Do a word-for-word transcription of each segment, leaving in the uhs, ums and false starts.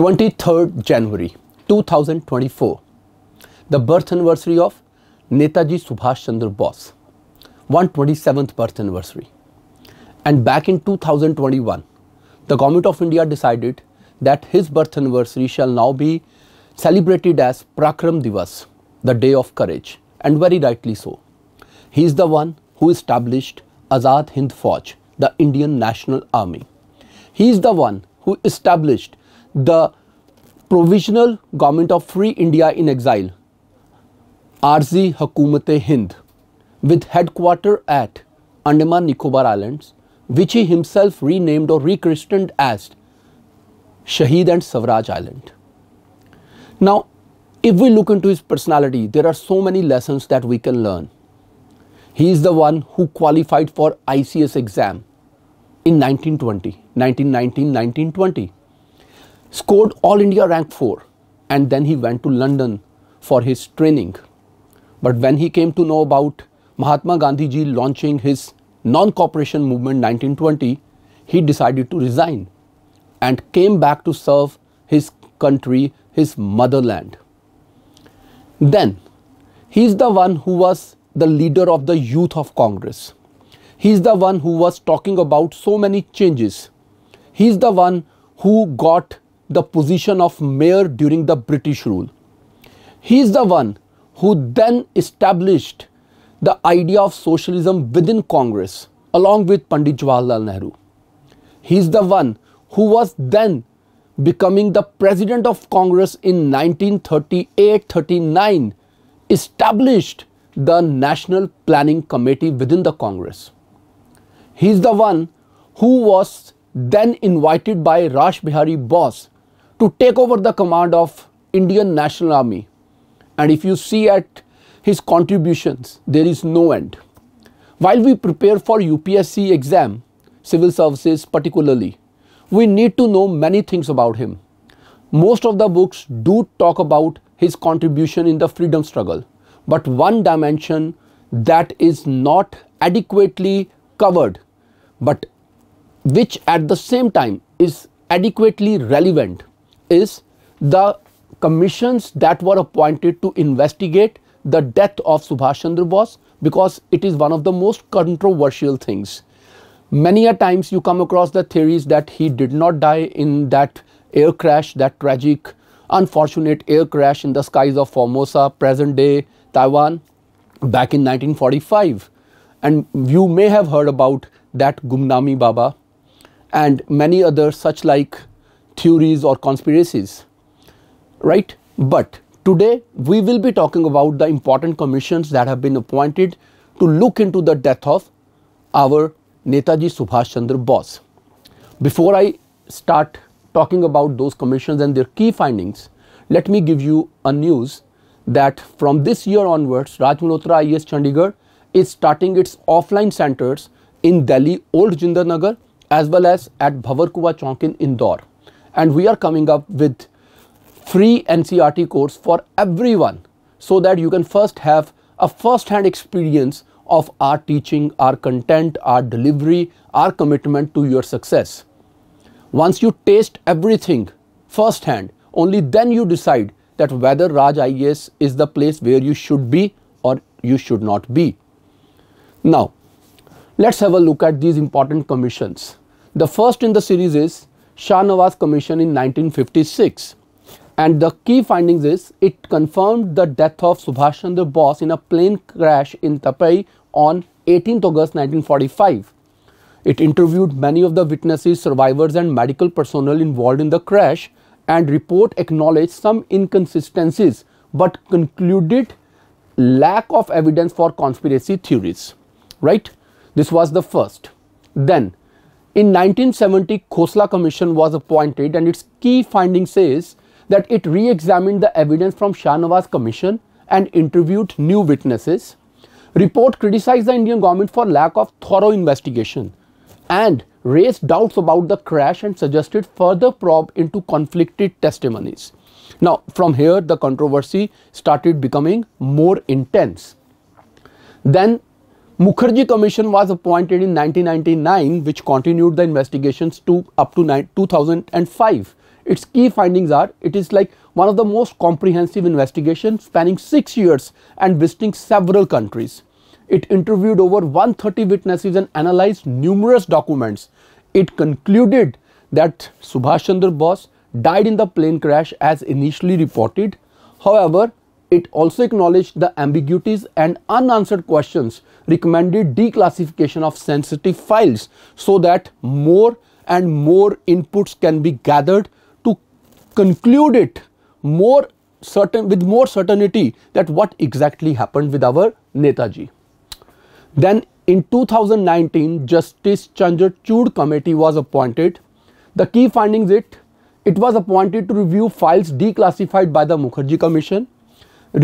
twenty-third January two thousand twenty-four, the birth anniversary of Netaji Subhash Chandra Bose, one hundred twenty-seventh birth anniversary. And back in two thousand twenty-one, the Government of India decided that his birth anniversary shall now be celebrated as Prakram Divas, the Day of Courage, and very rightly so. He is the one who established Azad Hind Fauj, the Indian National Army. He is the one who established the Provisional Government of Free India in Exile, Arzi Hakumate Hind, with headquarters at Andaman Nicobar Islands, which he himself renamed or rechristened as Shaheed and Savraj Island. Now, if we look into his personality, there are so many lessons that we can learn. He is the one who qualified for I C S exam in nineteen twenty, nineteen nineteen, nineteen twenty, scored All India rank four, and then he went to London for his training. But when he came to know about Mahatma Gandhiji launching his non-cooperation movement nineteen twenty, he decided to resign and came back to serve his country, his motherland. Then, he is the one who was the leader of the Youth of Congress. He is the one who was talking about so many changes. He is the one who got the position of mayor during the British rule. He is the one who then established the idea of socialism within Congress along with Pandit Jawaharlal Nehru. He is the one who was then becoming the president of Congress in nineteen thirty-eight thirty-nine, established the National Planning Committee within the Congress. He is the one who was then invited by Rash Behari Bose to take over the command of Indian National Army. And if you see at his contributions, there is no end. While we prepare for U P S C exam, civil services particularly, we need to know many things about him. Most of the books do talk about his contribution in the freedom struggle, but one dimension that is not adequately covered, but which at the same time is adequately relevant, is the commissions that were appointed to investigate the death of Subhash Chandra Bose, because it is one of the most controversial things. Many a times you come across the theories that he did not die in that air crash, that tragic, unfortunate air crash in the skies of Formosa, present day Taiwan, back in nineteen forty-five. And you may have heard about that Gumnami Baba and many other such like theories or conspiracies, right? But today we will be talking about the important commissions that have been appointed to look into the death of our Netaji Subhash Chandra Bose. Before I start talking about those commissions and their key findings, let me give you a news that from this year onwards, Raj Malhotra I A S Chandigarh is starting its offline centers in Delhi, Old Jinder Nagar, as well as at Bhavar Kuva Chowk in Indore. And we are coming up with free N C R T course for everyone, so that you can first have a first-hand experience of our teaching, our content, our delivery, our commitment to your success. Once you taste everything first-hand, only then you decide that whether Raj I A S is the place where you should be or you should not be. Now, let's have a look at these important commissions. The first in the series is Shah Nawaz Commission in nineteen fifty-six, and the key findings is it confirmed the death of Subhash Chandra Bose in a plane crash in Taipei on eighteenth August nineteen forty-five. It interviewed many of the witnesses, survivors and medical personnel involved in the crash, and report acknowledged some inconsistencies but concluded lack of evidence for conspiracy theories, right? This was the first. Then, in nineteen seventy, Khosla Commission was appointed, and its key finding says that it re-examined the evidence from Shah Nawaz Commission and interviewed new witnesses. Report criticized the Indian government for lack of thorough investigation and raised doubts about the crash and suggested further probe into conflicted testimonies. Now, from here, the controversy started becoming more intense. Then, Mukherjee Commission was appointed in nineteen ninety-nine, which continued the investigations to up to two thousand five. Its key findings are, it is like one of the most comprehensive investigations spanning six years and visiting several countries. It interviewed over one hundred thirty witnesses and analyzed numerous documents. It concluded that Subhash Chandra Bose died in the plane crash as initially reported. However, it also acknowledged the ambiguities and unanswered questions, recommended declassification of sensitive files so that more and more inputs can be gathered to conclude it more certain with more certainty that what exactly happened with our Netaji. Then in two thousand nineteen, Justice Chandrachud Committee was appointed. The key findings, it, it was appointed to review files declassified by the Mukherjee Commission.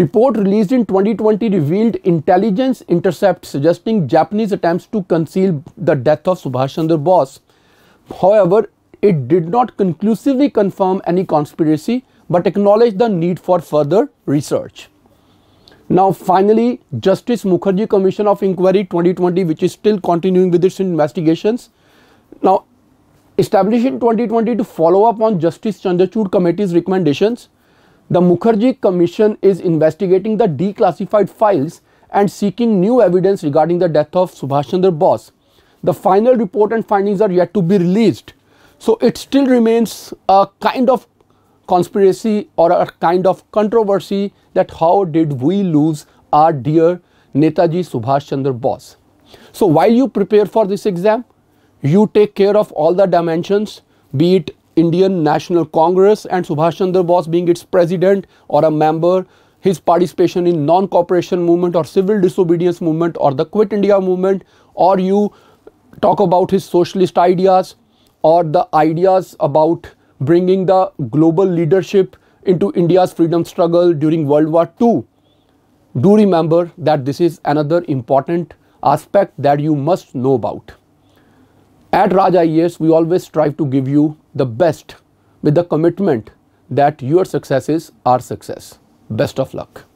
Report released in twenty twenty revealed intelligence intercepts suggesting Japanese attempts to conceal the death of Subhash Chandra Bose. However, it did not conclusively confirm any conspiracy but acknowledged the need for further research. Now finally, Justice Mukherjee Commission of Inquiry twenty twenty, which is still continuing with its investigations, now established in twenty twenty to follow up on Justice Chandrachud Committee's recommendations. The Mukherjee Commission is investigating the declassified files and seeking new evidence regarding the death of Subhash Chandra Bose. The final report and findings are yet to be released. So it still remains a kind of conspiracy or a kind of controversy that how did we lose our dear Netaji Subhash Chandra Bose. So while you prepare for this exam, you take care of all the dimensions, be it Indian National Congress and Subhash Chandra Bose being its president or a member, his participation in non-cooperation movement or civil disobedience movement or the Quit India movement, or you talk about his socialist ideas or the ideas about bringing the global leadership into India's freedom struggle during World War Two. Do remember that this is another important aspect that you must know about. At Raj I A S, we always strive to give you the best with the commitment that your success is our success. Best of luck.